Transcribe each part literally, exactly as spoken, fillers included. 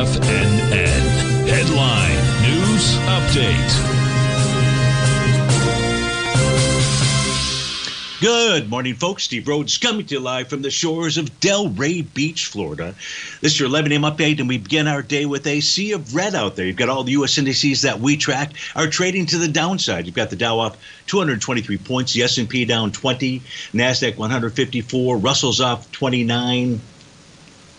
F N N. Headline News Update. Good morning, folks. Steve Rhodes coming to you live from the shores of Delray Beach, Florida. This is your eleven a m update, and we begin our day with a sea of red out there. You've got all the U S indices that we track are trading to the downside. You've got the Dow off two hundred twenty-three points, the S and P down twenty, Nasdaq one hundred fifty-four, Russell's off twenty-nine.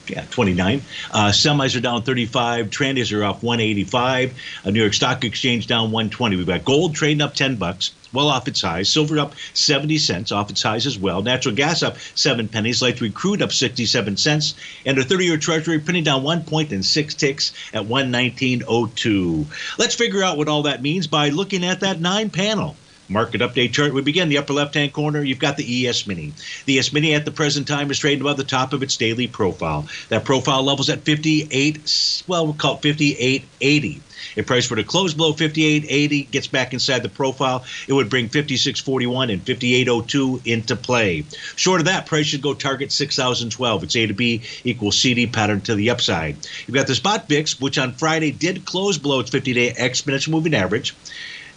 Yeah, twenty-nine. Uh, semis are down thirty-five. Trandies are off one eighty-five. Uh, New York Stock Exchange down one twenty. We've got gold trading up ten bucks, well off its highs. Silver up seventy cents, off its highs as well. Natural gas up seven pennies. Light sweet crude up sixty-seven cents. And a thirty-year Treasury printing down one point and six ticks at one nineteen oh two. Let's figure out what all that means by looking at that nine panel market update chart. We begin the upper left-hand corner. You've got the E S mini. The E S mini at the present time is trading above the top of its daily profile. That profile level's at fifty-eight. Well, we'll call it fifty-eight eighty. If price were to close below fifty-eight eighty, gets back inside the profile, it would bring fifty-six forty-one and fifty-eight oh two into play. Short of that, price should go target six thousand twelve. It's A to B equals C D pattern to the upside. You've got the spot V I X, which on Friday did close below its fifty-day exponential moving average.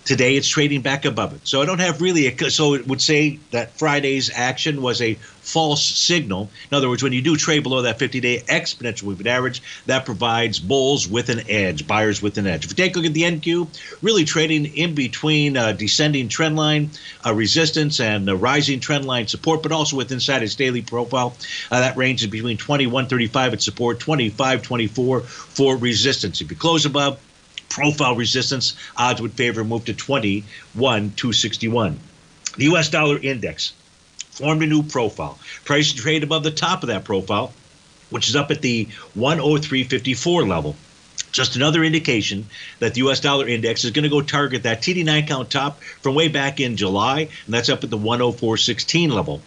Today, it's trading back above it. So I don't have really a – so it would say that Friday's action was a false signal. In other words, when you do trade below that fifty-day exponential moving average, that provides bulls with an edge, buyers with an edge. If you take a look at the N Q, really trading in between uh, descending trend line uh, resistance and the rising trend line support, but also with inside its daily profile. Uh, that range is between twenty-one thirty-five at support, twenty-five twenty-four for resistance. If you close above profile resistance, odds would favor a move to twenty-one two sixty-one. The U S dollar index formed a new profile. Price to trade above the top of that profile, which is up at the one oh three fifty-four level. Just another indication that the U S dollar index is going to go target that T D nine count top from way back in July, and that's up at the one oh four sixteen level.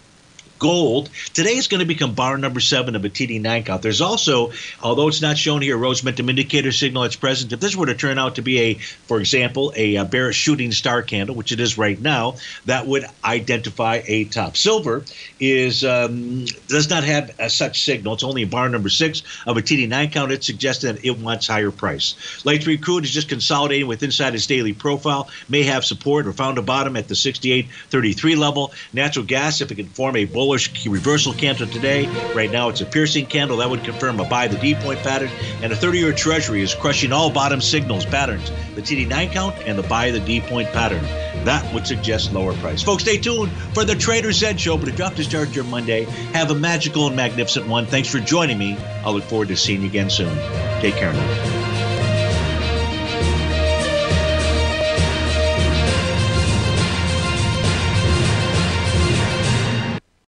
Gold today is going to become bar number seven of a T D nine count. There's also, although it's not shown here, a Rhodes momentum indicator signal that's present. If this were to turn out to be a, for example, a bearish shooting star candle, which it is right now, that would identify a top. Silver is um, does not have a such signal. It's only bar number six of a T D nine count. It suggests that it wants higher price. Light three crude is just consolidating with inside its daily profile. May have support or found a bottom at the sixty-eight thirty-three level. Natural gas, if it can form a bull reversal candle today. Right now, it's a piercing candle that would confirm a buy the D point pattern, and a thirty-year Treasury is crushing all bottom signals patterns, the T D nine count and the buy the D point pattern. That would suggest lower price. Folks, stay tuned for the Trader's Edge Show, but if you're up to start your Monday, have a magical and magnificent one. Thanks for joining me. I'll look forward to seeing you again soon. Take care now.